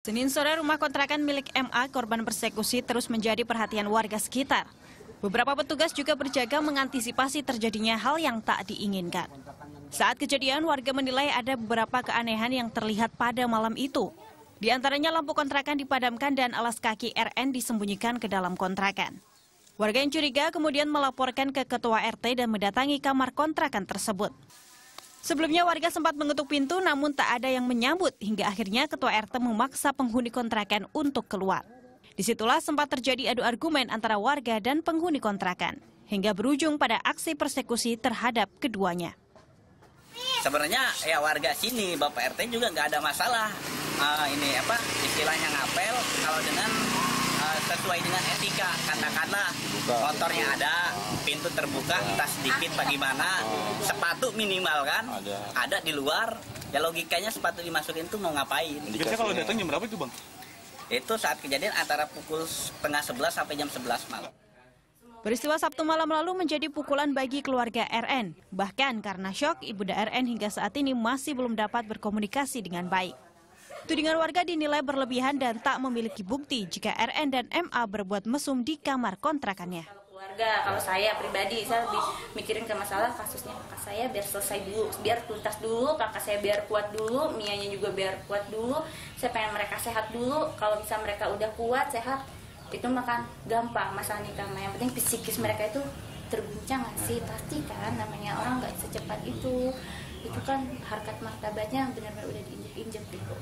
Senin sore, rumah kontrakan milik MA korban persekusi terus menjadi perhatian warga sekitar. Beberapa petugas juga berjaga mengantisipasi terjadinya hal yang tak diinginkan. Saat kejadian, warga menilai ada beberapa keanehan yang terlihat pada malam itu. Di antaranya lampu kontrakan dipadamkan dan alas kaki RN disembunyikan ke dalam kontrakan. Warga yang curiga kemudian melaporkan ke ketua RT dan mendatangi kamar kontrakan tersebut. Sebelumnya warga sempat mengetuk pintu namun tak ada yang menyambut hingga akhirnya ketua RT memaksa penghuni kontrakan untuk keluar. Disitulah sempat terjadi adu argumen antara warga dan penghuni kontrakan hingga berujung pada aksi persekusi terhadap keduanya. Sebenarnya ya warga sini Bapak RT juga nggak ada masalah istilahnya ngapel kalau dengan sesuai dengan etika, katakanlah motornya ada, pintu terbuka, tas sedikit bagaimana, sepatu minimal kan, ada di luar, ya logikanya sepatu dimasukin tuh mau ngapain. Biasanya kalau datang jam berapa itu Bang? Itu saat kejadian antara pukul 10:30 sampai jam 11 malam. Peristiwa Sabtu malam lalu menjadi pukulan bagi keluarga RN. Bahkan karena syok, ibunda RN hingga saat ini masih belum dapat berkomunikasi dengan baik. Tudingan warga dinilai berlebihan dan tak memiliki bukti jika RN dan MA berbuat mesum di kamar kontrakannya. Keluarga, kalau saya pribadi, saya lebih mikirin ke masalah kasusnya kakak saya biar selesai dulu, biar tuntas dulu, kakak saya biar kuat dulu, mianya juga biar kuat dulu. Saya pengen mereka sehat dulu, kalau bisa mereka udah kuat, sehat, itu makan gampang masalah nikah. Yang penting psikis mereka itu terguncang sih, pasti kan namanya orang nggak secepat itu. Itu kan harkat martabatnya benar-benar udah diinjek-injek gitu.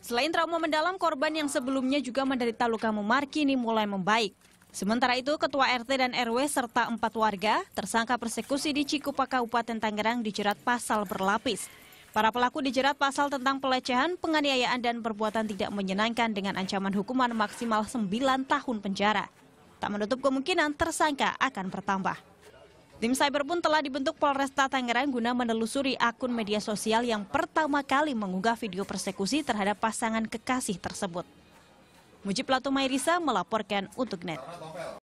Selain trauma mendalam, korban yang sebelumnya juga menderita luka memar kini mulai membaik. Sementara itu, Ketua RT dan RW serta 4 warga tersangka persekusi di Cikupa, Kabupaten Tangerang dijerat pasal berlapis. Para pelaku dijerat pasal tentang pelecehan, penganiayaan dan perbuatan tidak menyenangkan dengan ancaman hukuman maksimal 9 tahun penjara. Tak menutup kemungkinan tersangka akan bertambah. Tim cyber pun telah dibentuk Polresta Tangerang guna menelusuri akun media sosial yang pertama kali mengunggah video persekusi terhadap pasangan kekasih tersebut. Mujib Latumairisa melaporkan untuk NET.